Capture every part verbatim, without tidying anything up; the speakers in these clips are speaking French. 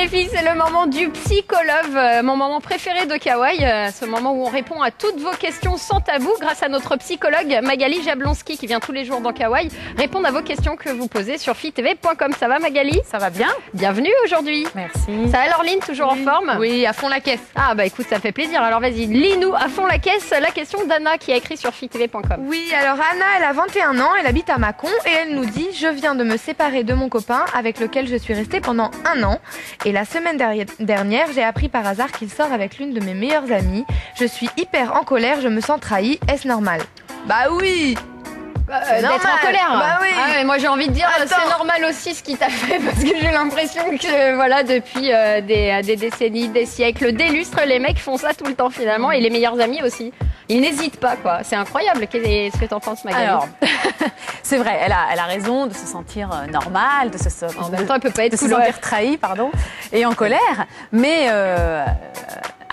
Les filles, c'est le moment du psychologue, mon moment préféré de Kawaï, ce moment où on répond à toutes vos questions sans tabou grâce à notre psychologue Magali Jablonski qui vient tous les jours dans Kawaï répondre à vos questions que vous posez sur fit v point com. Ça va Magali? Ça va bien. Bienvenue aujourd'hui. Merci. Ça va Laureline, toujours oui. En forme? Oui, à fond la caisse. Ah bah écoute, ça fait plaisir. Alors vas-y, lis-nous à fond la caisse la question d'Anna qui a écrit sur fit v point com. Oui, alors Anna, elle a vingt et un ans, elle habite à Mâcon et elle nous dit « Je viens de me séparer de mon copain avec lequel je suis restée pendant un an. Et la semaine dernière, j'ai appris par hasard qu'il sort avec l'une de mes meilleures amies. Je suis hyper en colère, je me sens trahie. Est-ce normal ?» Bah oui euh, d'être en colère. Bah oui. Ah ouais, moi j'ai envie de dire c'est normal aussi ce qui t'a fait parce que j'ai l'impression que voilà depuis euh, des, des décennies, des siècles, des lustres, les mecs font ça tout le temps finalement et les meilleurs amis aussi. Ils n'hésitent pas quoi. C'est incroyable. Qu'est-ce que t'en penses Magali? Alors, c'est vrai, elle a, elle a raison de se sentir normale, de se, en de, même temps, elle peut pas être de se sentir trahie pardon, et en colère, mais euh,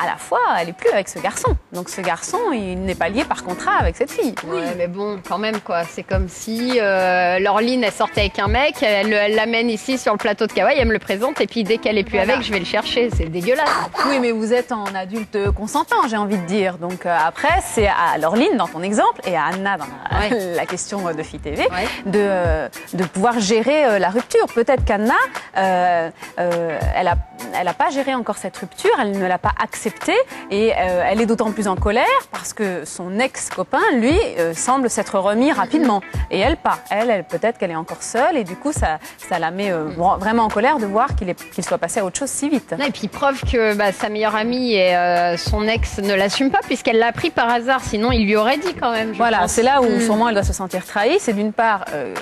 à la fois, elle n'est plus avec ce garçon. Donc ce garçon, il n'est pas lié par contrat avec cette fille. Oui, ouais, mais bon, quand même quoi. C'est comme si euh, Laureline, elle sortait avec un mec, elle l'amène ici sur le plateau de Kawaï, elle me le présente et puis dès qu'elle est plus voilà. avec, je vais le chercher. C'est dégueulasse. Oui, mais vous êtes en adulte consentant, j'ai envie de dire. Donc euh, après, c'est à Laureline dans ton exemple et à Anna dans la, ouais. la question de fit v ouais. de, de pouvoir gérer la rupture. Peut-être qu'Anna, euh, euh, elle n'a elle a pas géré encore cette rupture, elle ne l'a pas acceptée et euh, elle est d'autant plus en colère parce que son ex-copain, lui, euh, semble s'être remis rapidement et elle pas. Elle, elle peut-être qu'elle est encore seule et du coup, ça, ça la met euh, vraiment en colère de voir qu'il qu'il soit passé à autre chose si vite. Et puis preuve que bah, sa meilleure amie et euh, son ex ne l'assument pas puisqu'elle l'a pris par hasard, sinon il lui aurait dit quand même. Voilà, c'est là où mmh. sûrement elle doit se sentir trahie. C'est d'une part, euh,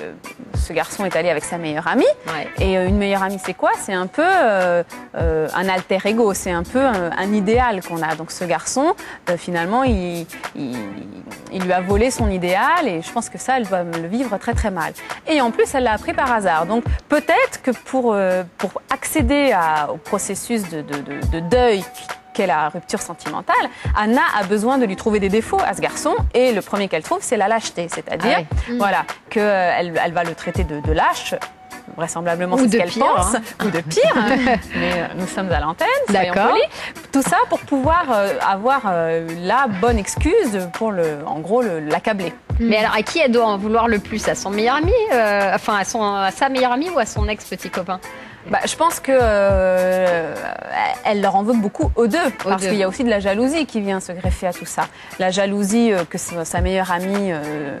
ce garçon est allé avec sa meilleure amie, ouais. et euh, une meilleure amie c'est quoi? C'est un peu euh, euh, un alter ego, c'est un peu un, un idéal qu'on a. Donc ce garçon, euh, finalement, il, il, il lui a volé son idéal, et je pense que ça, elle doit le vivre très très mal. Et en plus, elle l'a appris par hasard. Donc peut-être que pour, euh, pour accéder à, au processus de, de, de, de deuil, la rupture sentimentale, Anna a besoin de lui trouver des défauts à ce garçon et le premier qu'elle trouve, c'est la lâcheté, c'est-à-dire ah oui. voilà, qu'elle elle va le traiter de, de lâche, vraisemblablement c'est ce qu'elle pense, hein. ou de pire, mais nous sommes à l'antenne, soyons polis. Tout ça pour pouvoir euh, avoir euh, la bonne excuse pour, le, en gros, l'accabler. Mais alors, à qui elle doit en vouloir le plus? À son meilleur ami euh, Enfin, à, son, à sa meilleure amie ou à son ex-petit copain? Bah, je pense qu'elle euh, leur en veut beaucoup aux deux, aux parce qu'il y a aussi de la jalousie qui vient se greffer à tout ça. La jalousie euh, que sa meilleure amie euh,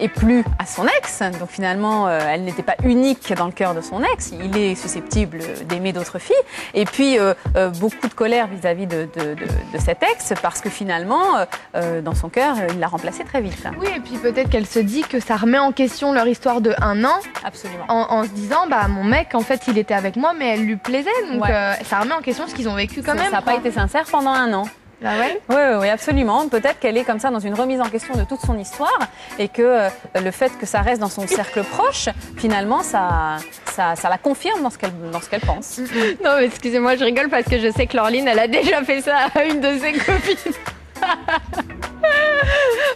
est plus à son ex, donc finalement euh, elle n'était pas unique dans le cœur de son ex, il est susceptible d'aimer d'autres filles, et puis euh, euh, beaucoup de colère vis-à-vis de, de, de, de cet ex, parce que finalement euh, dans son cœur il l'a remplacé très vite. Oui, et puis peut-être qu'elle se dit que ça remet en question leur histoire de un an, absolument, en, en se disant bah mon mec en fait il était avec moi mais elle lui plaisait, donc ouais. euh, ça remet en question ce qu'ils ont vécu quand ça, même. Ça n'a pas été sincère pendant un an. Ah ouais? Oui, oui, oui, absolument. Peut-être qu'elle est comme ça dans une remise en question de toute son histoire et que euh, le fait que ça reste dans son cercle proche, finalement, ça, ça, ça la confirme dans ce qu'elle dans ce qu'elle pense. Non, mais excusez-moi, je rigole parce que je sais que Laureline, elle a déjà fait ça à une de ses copines.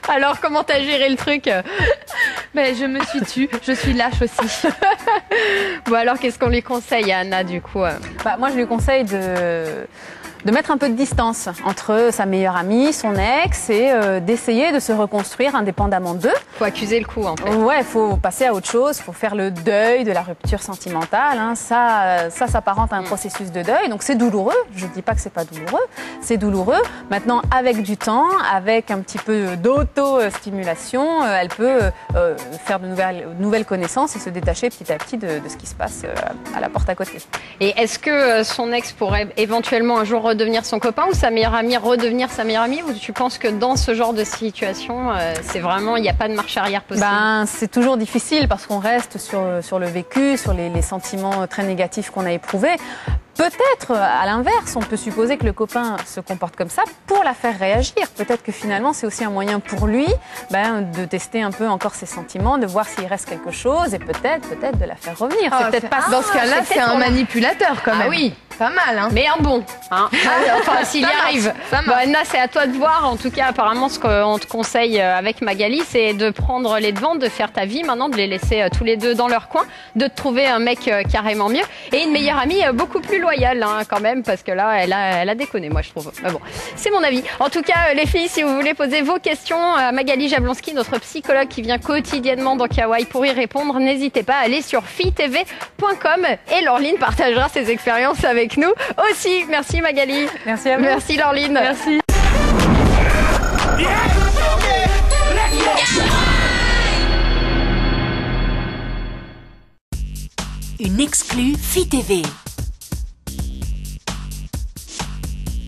Alors, comment t'as géré le truc? Mais je me suis tue, je suis lâche aussi. Bon, alors, qu'est-ce qu'on lui conseille à Anna, du coup? Bah, moi, je lui conseille de... de mettre un peu de distance entre sa meilleure amie, son ex, et euh, d'essayer de se reconstruire indépendamment d'eux. Faut accuser le coup, en fait. Ouais, faut passer à autre chose, faut faire le deuil de la rupture sentimentale. Hein. Ça, ça s'apparente à un mmh. processus de deuil, donc c'est douloureux. Je ne dis pas que c'est pas douloureux, c'est douloureux. Maintenant, avec du temps, avec un petit peu d'auto-stimulation, euh, elle peut euh, faire de nouvelles, nouvelles connaissances et se détacher petit à petit de, de ce qui se passe euh, à la porte à côté. Et est-ce que son ex pourrait éventuellement un jour redevenir son copain ou sa meilleure amie redevenir sa meilleure amie, ou tu penses que dans ce genre de situation, euh, c'est vraiment, il n'y a pas de marche arrière possible? Ben, c'est toujours difficile parce qu'on reste sur, sur le vécu, sur les, les sentiments très négatifs qu'on a éprouvés. Peut-être, à l'inverse, on peut supposer que le copain se comporte comme ça pour la faire réagir. Peut-être que finalement, c'est aussi un moyen pour lui ben, de tester un peu encore ses sentiments, de voir s'il reste quelque chose et peut-être peut-être de la faire revenir. Ah, c'est peut-être pas... Dans ce cas-là, c'est un manipulateur quand même. Ah oui. Pas mal, hein. Mais un bon, hein. Enfin, s'il y arrive. Bon, Anna, c'est à toi de voir. En tout cas, apparemment, ce qu'on te conseille avec Magali, c'est de prendre les devants, de faire ta vie maintenant, de les laisser tous les deux dans leur coin, de te trouver un mec carrément mieux et une meilleure amie beaucoup plus loyale, hein, quand même, parce que là, elle a, elle a déconné, moi, je trouve. Mais bon, c'est mon avis. En tout cas, les filles, si vous voulez poser vos questions à Magali Jablonski, notre psychologue qui vient quotidiennement dans Kawaï pour y répondre, n'hésitez pas à aller sur fit v point com et Laureline partagera ses expériences avec nous aussi. Merci Magali. Merci à vous. Merci Laureline. Merci. Une exclue F I T V.